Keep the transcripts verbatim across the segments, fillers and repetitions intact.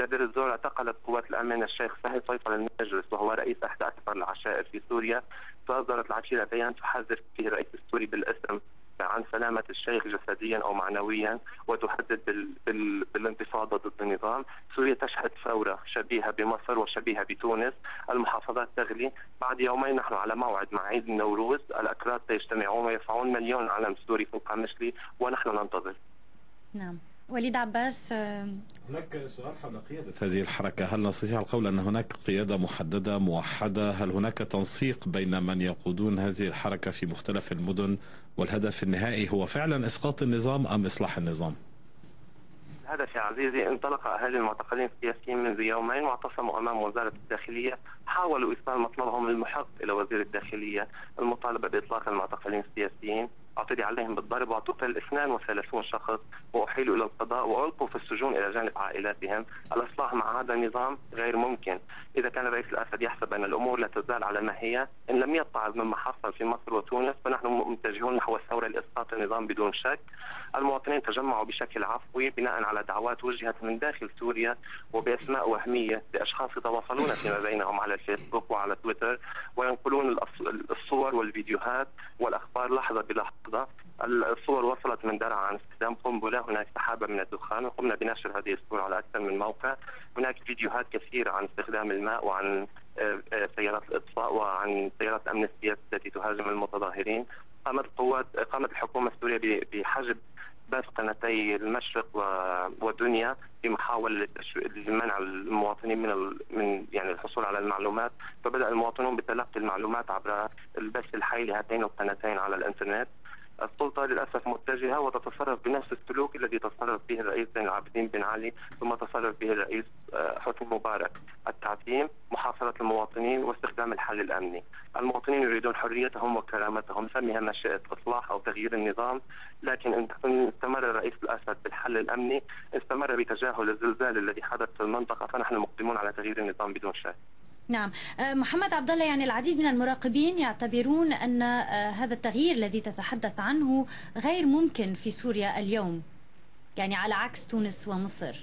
إلى دير الزور اعتقلت قوات الأمن الشيخ فهد سيطر النجرس وهو رئيس أحد عشر العشائر في سوريا. صدرت العشيرة بيان تحذر فيه الرئيس السوري بالاسم عن سلامة الشيخ جسديا أو معنويا وتحدد بال... بالانتفاضة ضد النظام. سوريا تشهد ثورة شبيهة بمصر وشبيهة بتونس، المحافظات تغلي. بعد يومين نحن على موعد مع عيد النوروز، الأكراد سيجتمعون ويرفعون مليون علم سوري فوق مشلي ونحن ننتظر. نعم وليد عباس، هناك سؤال حول قيادة هذه الحركة، هل نستطيع القول أن هناك قيادة محددة موحدة؟ هل هناك تنسيق بين من يقودون هذه الحركة في مختلف المدن؟ والهدف النهائي هو فعلا إسقاط النظام أم إصلاح النظام؟ الهدف يا عزيزي، انطلق أهالي المعتقلين السياسيين منذ يومين واعتصموا أمام وزارة الداخلية، حاولوا إيصال مطلبهم المحق إلى وزير الداخلية، المطالبة بإطلاق المعتقلين السياسيين، اعتدي عليهم بالضرب واعتقل اثنين وثلاثين شخص وأحيلوا إلى القضاء وألقوا في السجون إلى جانب عائلاتهم. الإصلاح مع هذا النظام غير ممكن. إذا كان الرئيس الأسد يحسب أن الأمور لا تزال على ما هي، إن لم يتعظ مما حصل في مصر وتونس فنحن متجهون نحو الثورة لإسقاط النظام بدون شك. المواطنين تجمعوا بشكل عفوي بناء على دعوات وجهت من داخل سوريا وبأسماء وهمية لأشخاص يتواصلون فيما بينهم على الفيسبوك وعلى تويتر وينقلون الصور والفيديوهات والأخبار لحظة بلحظة. الصور وصلت من درعا عن استخدام قنبله، هناك سحابه من الدخان وقمنا بنشر هذه الصور على اكثر من موقع، هناك فيديوهات كثيره عن استخدام الماء وعن سيارات الاطفاء وعن سيارات امن السياسي التي تهاجم المتظاهرين. قامت قوات قامت الحكومه السوريه بحجب بث قناتي المشرق ودنيا بمحاوله لمنع المواطنين من من يعني الحصول على المعلومات، فبدا المواطنون بتلقي المعلومات عبر البث الحي لهاتين القناتين على الانترنت. السلطه للاسف متجهه وتتصرف بنفس السلوك الذي تصرف به الرئيس زين العابدين بن علي ثم تصرف به الرئيس حسني مبارك، التعتيم، محاصره المواطنين واستخدام الحل الامني. المواطنين يريدون حريتهم وكرامتهم، سميها ما شئت، اصلاح او تغيير النظام، لكن ان استمر الرئيس الاسد بالحل الامني، استمر بتجاهل الزلزال الذي حدث في المنطقه، فنحن مقدمون على تغيير النظام بدون شك. نعم محمد عبدالله، يعني العديد من المراقبين يعتبرون أن هذا التغيير الذي تتحدث عنه غير ممكن في سوريا اليوم، يعني على عكس تونس ومصر.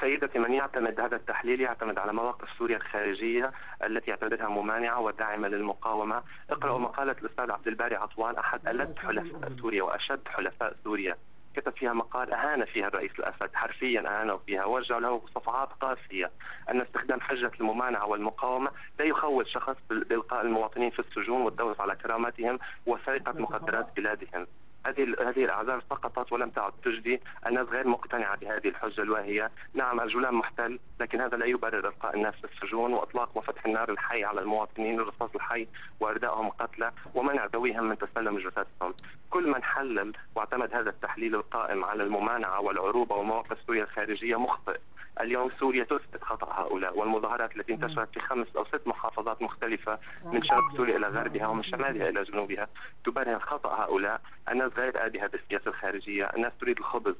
سيدتي، من يعتمد هذا التحليل يعتمد على مواقف سوريا الخارجية التي يعتبرها ممانعة وداعمة للمقاومة. اقرأوا مقالة الأستاذ عبدالباري عطوان أحد ألد حلفاء سوريا وأشد حلفاء سوريا، كتب فيها مقال أهان فيها الرئيس الأسد، حرفيا أهانه فيها ووجه له صفحات قاسية أن استخدام حجة الممانعة والمقاومة لا يخوض شخص بإلقاء المواطنين في السجون والدوس على كرامتهم وسرقة مخدرات بلادهم. هذه هذه الأعذار سقطت ولم تعد تجدي. الناس غير مقتنعة بهذه الحجة الواهية. نعم الجولان محتل، لكن هذا لا يبرر إلقاء الناس في السجون وإطلاق وفتح النار الحي على المواطنين، الرصاص الحي وإردائهم قتلى ومنع ذويهم من تسلم جثثهم. كل من حلل واعتمد هذا التحليل القائم على الممانعة والعروبة ومواقف سوريا الخارجية مخطئ. اليوم سوريا تثبت خطأ هؤلاء، والمظاهرات التي انتشرت في خمس أو ست محافظات مختلفة من شرق سوريا إلى غربها ومن شمالها إلى جنوبها تبرهن خطأ هؤلاء. الناس غير آدية بالسياسة الخارجية، الناس تريد الخبز.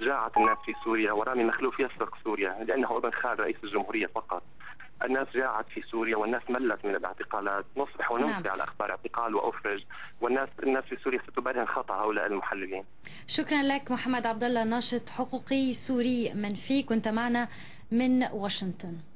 جاعت الناس في سوريا ورامي مخلوف يسرق سوريا لأنه ابن خال رئيس الجمهورية فقط. الناس جاعت في سوريا والناس ملت من الاعتقالات، نصبح ونمسي على أخبار اعتقال وأفرج، والناس الناس في سوريا ستبرهن خطأ هؤلاء المحللين. شكرا لك محمد عبدالله، ناشط حقوقي سوري منفي، كنت معنا من واشنطن.